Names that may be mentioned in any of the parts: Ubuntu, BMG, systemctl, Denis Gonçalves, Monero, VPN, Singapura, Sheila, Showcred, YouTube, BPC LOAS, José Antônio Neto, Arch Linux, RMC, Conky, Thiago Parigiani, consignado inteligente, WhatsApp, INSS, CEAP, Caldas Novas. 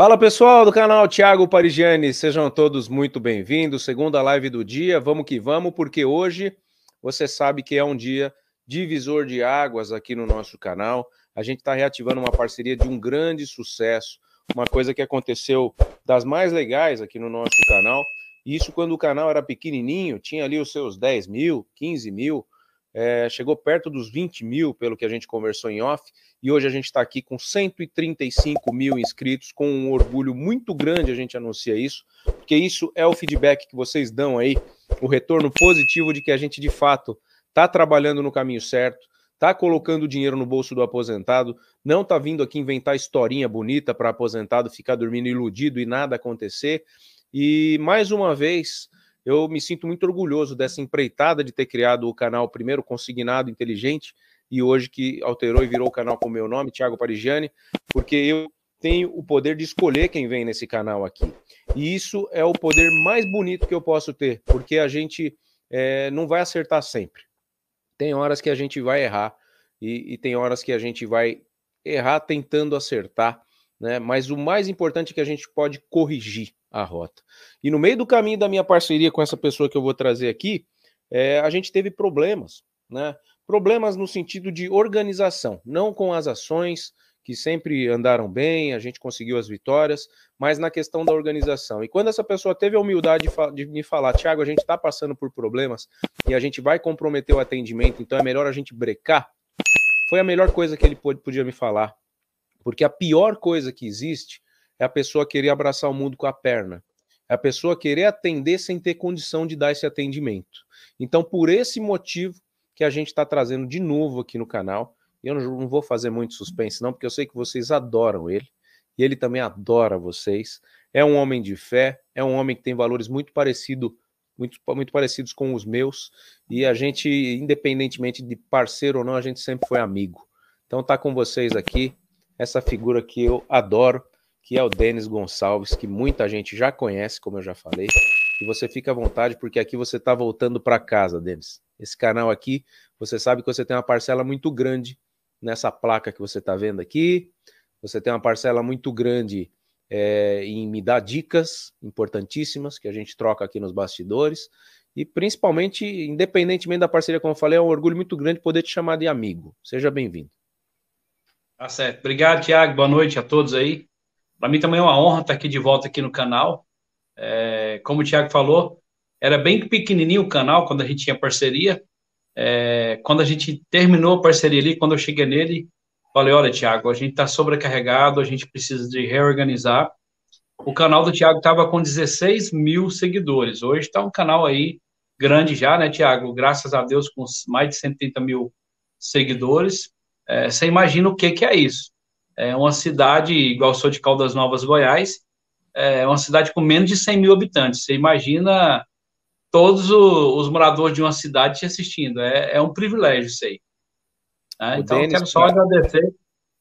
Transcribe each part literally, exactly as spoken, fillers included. Fala pessoal do canal Thiago Parigiani, sejam todos muito bem-vindos, segunda live do dia, vamos que vamos, porque hoje você sabe que é um dia divisor de águas aqui no nosso canal. A gente está reativando uma parceria de um grande sucesso, uma coisa que aconteceu das mais legais aqui no nosso canal, isso quando o canal era pequenininho, tinha ali os seus dez mil, quinze mil, é, chegou perto dos vinte mil pelo que a gente conversou em off. E hoje a gente está aqui com cento e trinta e cinco mil inscritos, com um orgulho muito grande a gente anuncia isso, porque isso é o feedback que vocês dão aí, o retorno positivo de que a gente, de fato, está trabalhando no caminho certo, está colocando dinheiro no bolso do aposentado, não está vindo aqui inventar historinha bonita para aposentado ficar dormindo iludido e nada acontecer. E, mais uma vez, eu me sinto muito orgulhoso dessa empreitada de ter criado o canal primeiro Consignado Inteligente, e hoje que alterou e virou o canal com o meu nome, Thiago Parigiani, porque eu tenho o poder de escolher quem vem nesse canal aqui. E isso é o poder mais bonito que eu posso ter, porque a gente é, não vai acertar sempre. Tem horas que a gente vai errar, e, e tem horas que a gente vai errar tentando acertar, né? Mas o mais importante é que a gente pode corrigir a rota. E no meio do caminho da minha parceria com essa pessoa que eu vou trazer aqui, é, a gente teve problemas, né? Problemas no sentido de organização, não com as ações, que sempre andaram bem, a gente conseguiu as vitórias, mas na questão da organização. E quando essa pessoa teve a humildade de me falar, Thiago, a gente está passando por problemas e a gente vai comprometer o atendimento, então é melhor a gente brecar, foi a melhor coisa que ele podia me falar. Porque a pior coisa que existe é a pessoa querer abraçar o mundo com a perna. É a pessoa querer atender sem ter condição de dar esse atendimento. Então, por esse motivo, que a gente está trazendo de novo aqui no canal. E eu não vou fazer muito suspense não, porque eu sei que vocês adoram ele, e ele também adora vocês. É um homem de fé, é um homem que tem valores muito parecido, muito, muito parecidos com os meus, e a gente, independentemente de parceiro ou não, a gente sempre foi amigo. Então tá com vocês aqui essa figura que eu adoro, que é o Denis Gonçalves, que muita gente já conhece, como eu já falei, e você fica à vontade, porque aqui você está voltando para casa, Denis. Esse canal aqui, você sabe que você tem uma parcela muito grande nessa placa que você está vendo aqui, você tem uma parcela muito grande é, em me dar dicas importantíssimas, que a gente troca aqui nos bastidores, e principalmente, independentemente da parceria, como eu falei, é um orgulho muito grande poder te chamar de amigo. Seja bem-vindo. Tá certo. Obrigado, Thiago. Boa noite a todos aí. Para mim também é uma honra estar aqui de volta aqui no canal. É, como o Thiago falou, era bem pequenininho o canal quando a gente tinha parceria. É, quando a gente terminou a parceria ali, quando eu cheguei nele, falei, olha, Thiago, a gente está sobrecarregado, a gente precisa de reorganizar. O canal do Thiago estava com dezesseis mil seguidores. Hoje está um canal aí grande já, né, Thiago? Graças a Deus, com mais de cento e trinta mil seguidores. É, você imagina o que, que é isso. É uma cidade, igual eu sou de Caldas Novas, Goiás, é uma cidade com menos de cem mil habitantes. Você imagina todos os moradores de uma cidade te assistindo. É, é um privilégio isso aí. É, então, Denis, eu quero só agradecer.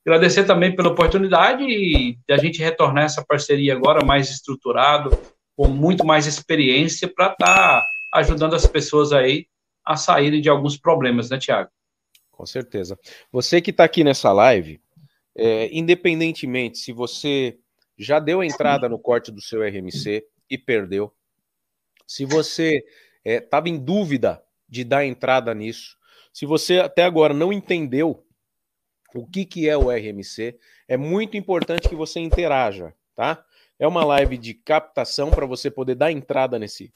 Agradecer também pela oportunidade e de a gente retornar essa parceria agora mais estruturado, com muito mais experiência, para estar ajudando as pessoas aí a saírem de alguns problemas, né, Thiago? Com certeza. Você que está aqui nessa live, é, independentemente se você já deu a entrada no corte do seu R M C e perdeu, se você estava é, em dúvida de dar entrada nisso, se você até agora não entendeu o que, que é o R M C, é muito importante que você interaja, tá? É uma live de captação para você poder dar entrada nesse,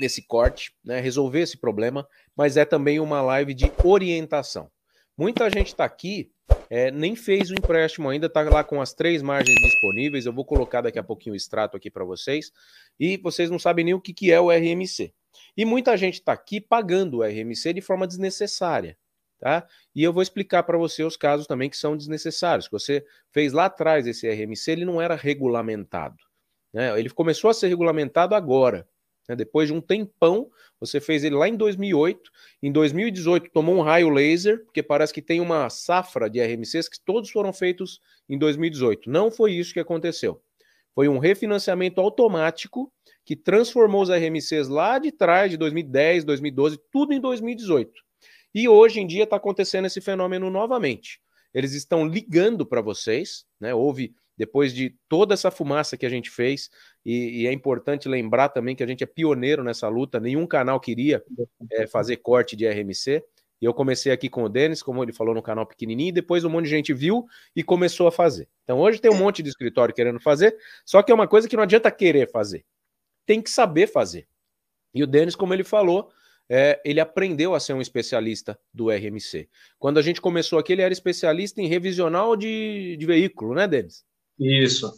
nesse corte, né? Resolver esse problema, mas é também uma live de orientação. Muita gente está aqui, é, nem fez o empréstimo ainda, está lá com as três margens disponíveis, eu vou colocar daqui a pouquinho o extrato aqui para vocês, e vocês não sabem nem o que, que é o R M C. E muita gente está aqui pagando o R M C de forma desnecessária, tá? E eu vou explicar para você os casos também que são desnecessários. Você fez lá atrás esse R M C, ele não era regulamentado, né? Ele começou a ser regulamentado agora. Depois de um tempão, você fez ele lá em dois mil e oito, em dois mil e dezoito tomou um raio laser, porque parece que tem uma safra de R M Cs que todos foram feitos em dois mil e dezoito. Não foi isso que aconteceu. Foi um refinanciamento automático que transformou os R M Cs lá de trás, de dois mil e dez, dois mil e doze, tudo em dois mil e dezoito. E hoje em dia está acontecendo esse fenômeno novamente. Eles estão ligando para vocês, né? Houve depois de toda essa fumaça que a gente fez, e, e é importante lembrar também que a gente é pioneiro nessa luta, nenhum canal queria é, fazer corte de R M C, e eu comecei aqui com o Denis, como ele falou, no canal pequenininho, e depois um monte de gente viu e começou a fazer. Então hoje tem um monte de escritório querendo fazer, só que é uma coisa que não adianta querer fazer, tem que saber fazer. E o Denis, como ele falou, é, ele aprendeu a ser um especialista do R M C. Quando a gente começou aqui, ele era especialista em revisional de, de veículo, né, Denis? Isso.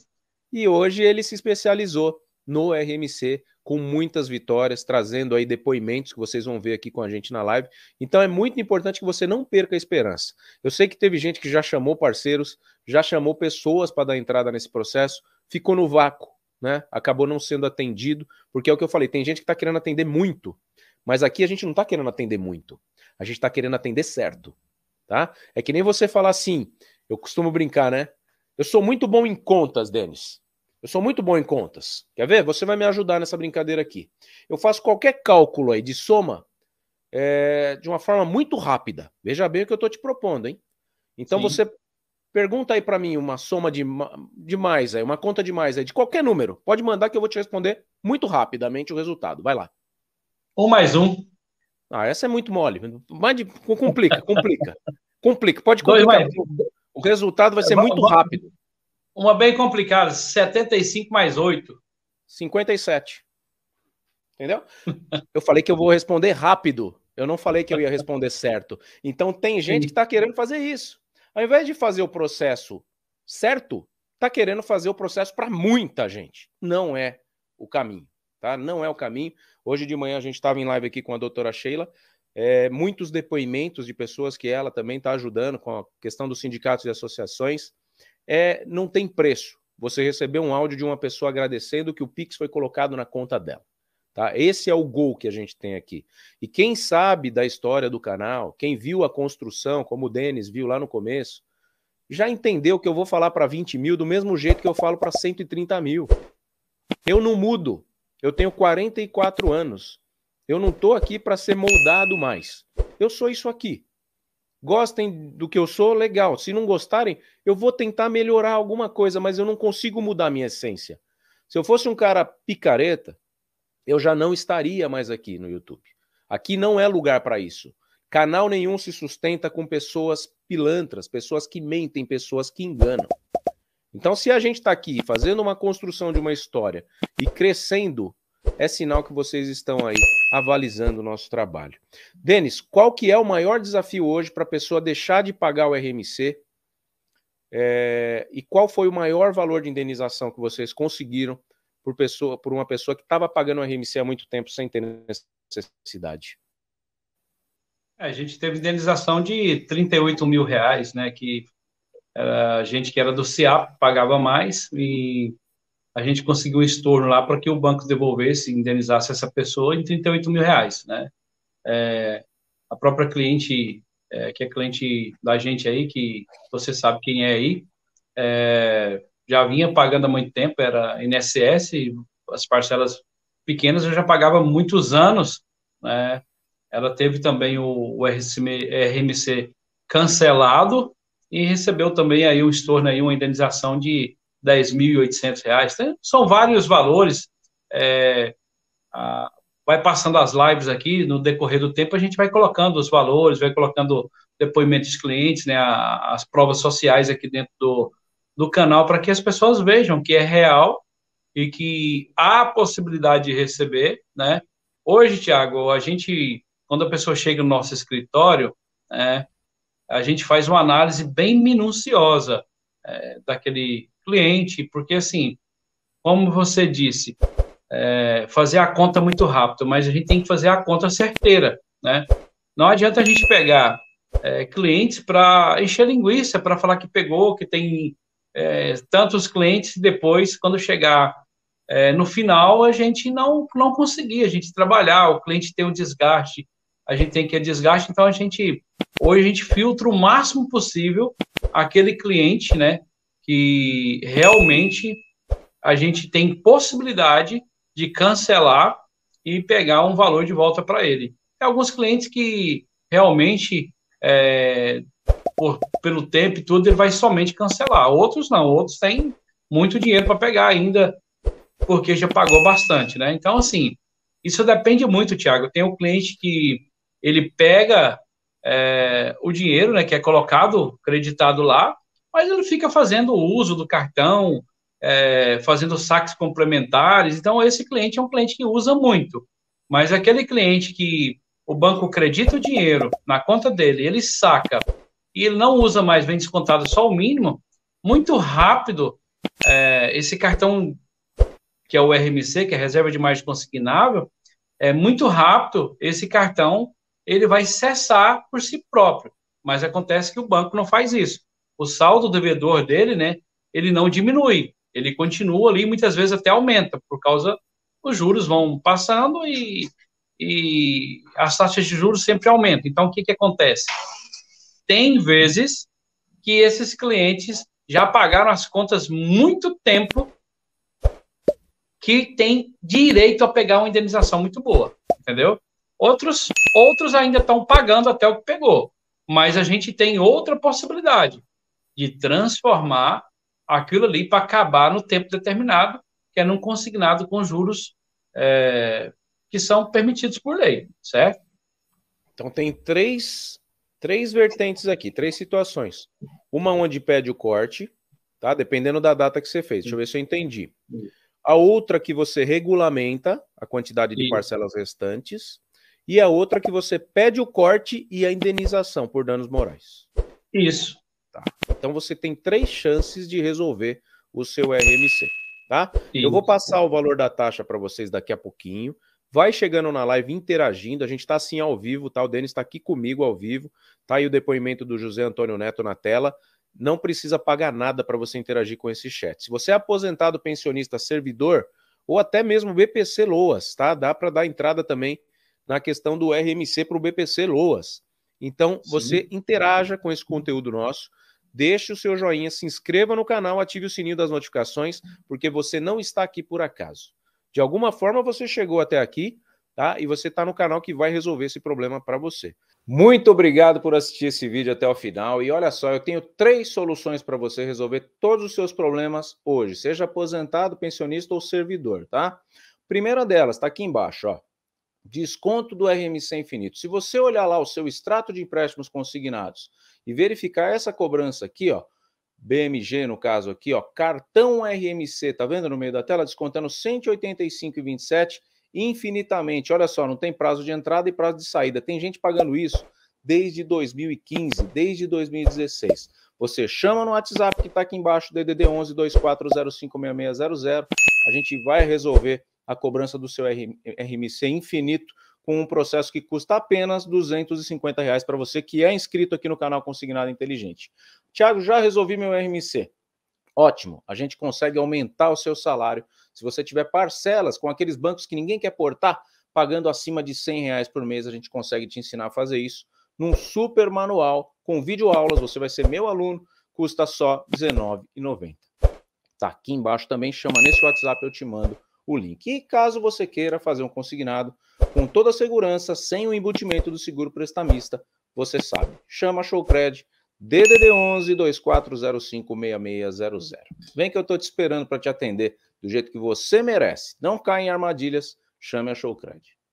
E hoje ele se especializou no R M C, com muitas vitórias, trazendo aí depoimentos que vocês vão ver aqui com a gente na live. Então é muito importante que você não perca a esperança. Eu sei que teve gente que já chamou parceiros, já chamou pessoas para dar entrada nesse processo, ficou no vácuo, né? Acabou não sendo atendido, porque é o que eu falei, tem gente que está querendo atender muito, mas aqui a gente não está querendo atender muito, a gente está querendo atender certo, tá? É que nem você falar assim, eu costumo brincar, né? Eu sou muito bom em contas, Denis, eu sou muito bom em contas, quer ver? Você vai me ajudar nessa brincadeira aqui. Eu faço qualquer cálculo aí de soma é, de uma forma muito rápida, veja bem o que eu estou te propondo, hein? Então Sim. você... Pergunta aí para mim uma soma de, de mais, aí, uma conta de mais, aí, de qualquer número. Pode mandar que eu vou te responder muito rapidamente o resultado. Vai lá. Um mais um. Ah, essa é muito mole. Mas de, complica, complica. Complica, pode complicar. Dois, o resultado vai ser muito rápido. Uma bem complicada, setenta e cinco mais oito. cinquenta e sete. Entendeu? Eu falei que eu vou responder rápido. Eu não falei que eu ia responder certo. Então tem gente que está querendo fazer isso. Ao invés de fazer o processo certo, tá querendo fazer o processo para muita gente. Não é o caminho, tá? Não é o caminho. Hoje de manhã a gente estava em live aqui com a doutora Sheila, é, muitos depoimentos de pessoas que ela também está ajudando com a questão dos sindicatos e associações. É, não tem preço. Você recebeu um áudio de uma pessoa agradecendo que o Pix foi colocado na conta dela. Tá? Esse é o gol que a gente tem aqui. E quem sabe da história do canal, quem viu a construção, como o Denis viu lá no começo, já entendeu que eu vou falar para vinte mil do mesmo jeito que eu falo para cento e trinta mil. Eu não mudo. Eu tenho quarenta e quatro anos. Eu não estou aqui para ser moldado mais. Eu sou isso aqui. Gostem do que eu sou, legal. Se não gostarem, eu vou tentar melhorar alguma coisa, mas eu não consigo mudar a minha essência. Se eu fosse um cara picareta, eu já não estaria mais aqui no YouTube. Aqui não é lugar para isso. Canal nenhum se sustenta com pessoas pilantras, pessoas que mentem, pessoas que enganam. Então, se a gente está aqui fazendo uma construção de uma história e crescendo, é sinal que vocês estão aí avalizando o nosso trabalho. Denis, qual que é o maior desafio hoje para a pessoa deixar de pagar o R M C? É... E qual foi o maior valor de indenização que vocês conseguiram Por, pessoa, por uma pessoa que estava pagando o R M C há muito tempo sem ter necessidade? A gente teve indenização de trinta e oito mil reais, né, que a uh, gente que era do C E A P pagava mais, e a gente conseguiu um estorno lá para que o banco devolvesse, indenizasse essa pessoa em trinta e oito mil reais. Né? É, a própria cliente, é, que é cliente da gente aí, que você sabe quem é aí, é, já vinha pagando há muito tempo, era I N S S, as parcelas pequenas eu já pagava há muitos anos, né? Ela teve também o, o R M C cancelado e recebeu também aí um estorno, aí, uma indenização de dez mil e oitocentos reais. Então, são vários valores. É, a, vai passando as lives aqui, no decorrer do tempo, a gente vai colocando os valores, vai colocando depoimentos dos clientes, né, a, as provas sociais aqui dentro do do canal, para que as pessoas vejam que é real e que há a possibilidade de receber, né? Hoje, Thiago, a gente, quando a pessoa chega no nosso escritório, é, a gente faz uma análise bem minuciosa é, daquele cliente, porque, assim, como você disse, é, fazer a conta muito rápido, mas a gente tem que fazer a conta certeira, né? Não adianta a gente pegar é, clientes para encher linguiça, para falar que pegou, que tem... É, tantos clientes, depois, quando chegar é, no final, a gente não, não conseguir, a gente trabalhar, o cliente tem um desgaste, a gente tem que ter desgaste, então a gente, hoje a gente filtra o máximo possível aquele cliente, né, que realmente a gente tem possibilidade de cancelar e pegar um valor de volta para ele. Tem alguns clientes que realmente... É, Por, pelo tempo e tudo, ele vai somente cancelar. Outros não, outros têm muito dinheiro para pegar ainda, porque já pagou bastante, né? Então, assim, isso depende muito, Thiago. Tem um cliente que ele pega é, o dinheiro, né, que é colocado, creditado lá, mas ele fica fazendo uso do cartão, é, fazendo saques complementares. Então, esse cliente é um cliente que usa muito. Mas aquele cliente que o banco credita o dinheiro na conta dele, ele saca e ele não usa mais, vem descontado só o mínimo, muito rápido, é, esse cartão, que é o R M C, que é a reserva de margem consignável, é muito rápido, esse cartão ele vai cessar por si próprio. Mas acontece que o banco não faz isso. O saldo devedor dele, né, ele não diminui, ele continua ali, muitas vezes até aumenta, por causa os juros vão passando e, e as taxas de juros sempre aumentam. Então, o que, que acontece? Tem vezes que esses clientes já pagaram as contas muito tempo, que tem direito a pegar uma indenização muito boa, entendeu? Outros, outros ainda estão pagando até o que pegou, mas a gente tem outra possibilidade de transformar aquilo ali para acabar no tempo determinado, que é num consignado com juros é, que são permitidos por lei, certo? Então tem três, três vertentes aqui, três situações. Uma onde pede o corte, tá? Dependendo da data que você fez. Deixa eu ver se eu entendi. A outra que você regulamenta a quantidade de Isso. parcelas restantes, e a outra que você pede o corte e a indenização por danos morais. Isso. Tá. Então você tem três chances de resolver o seu R M C, tá? Isso. Eu vou passar o valor da taxa para vocês daqui a pouquinho. Vai chegando na live, interagindo. A gente está assim ao vivo, tá? O Denis está aqui comigo ao vivo. Tá aí o depoimento do José Antônio Neto na tela. Não precisa pagar nada para você interagir com esse chat. Se você é aposentado, pensionista, servidor, ou até mesmo B P C LOAS, tá? Dá para dar entrada também na questão do R M C para o B P C LOAS. Então, Sim. você interaja com esse conteúdo nosso, deixe o seu joinha, se inscreva no canal, ative o sininho das notificações, porque você não está aqui por acaso. De alguma forma, você chegou até aqui, tá? E você está no canal que vai resolver esse problema para você. Muito obrigado por assistir esse vídeo até o final. E olha só, eu tenho três soluções para você resolver todos os seus problemas hoje, seja aposentado, pensionista ou servidor, tá? Primeira delas, está aqui embaixo, ó. Desconto do R M C infinito. Se você olhar lá o seu extrato de empréstimos consignados e verificar essa cobrança aqui, ó, B M G no caso aqui, ó, cartão R M C, tá vendo no meio da tela? Descontando cento e oitenta e cinco reais e vinte e sete centavos. Infinitamente, olha só, não tem prazo de entrada e prazo de saída, tem gente pagando isso desde dois mil e quinze, desde dois mil e dezesseis, você chama no WhatsApp que está aqui embaixo, D D D onze, vinte e quatro zero cinco, seis seis zero zero, a gente vai resolver a cobrança do seu R M C infinito com um processo que custa apenas duzentos e cinquenta reais para você que é inscrito aqui no canal Consignado Inteligente. Thiago, já resolvi meu R M C. Ótimo, a gente consegue aumentar o seu salário se você tiver parcelas com aqueles bancos que ninguém quer portar, pagando acima de cem reais por mês, a gente consegue te ensinar a fazer isso num super manual, com videoaulas, você vai ser meu aluno, custa só dezenove reais e noventa centavos. Tá aqui embaixo também, chama nesse WhatsApp, eu te mando o link. E caso você queira fazer um consignado com toda a segurança, sem o embutimento do seguro prestamista, você sabe, chama a Showcred, D D D onze, vinte e quatro zero cinco, seis seis zero zero. Vem que eu estou te esperando para te atender do jeito que você merece. Não caia em armadilhas, chame a Showcred.